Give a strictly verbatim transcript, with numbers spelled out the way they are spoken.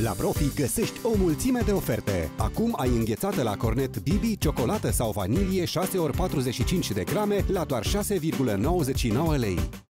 La Profi găsești o mulțime de oferte. Acum ai înghețată la cornet Bibi, ciocolată sau vanilie șase ori patruzeci și cinci de grame la doar șase virgulă nouăzeci și nouă lei.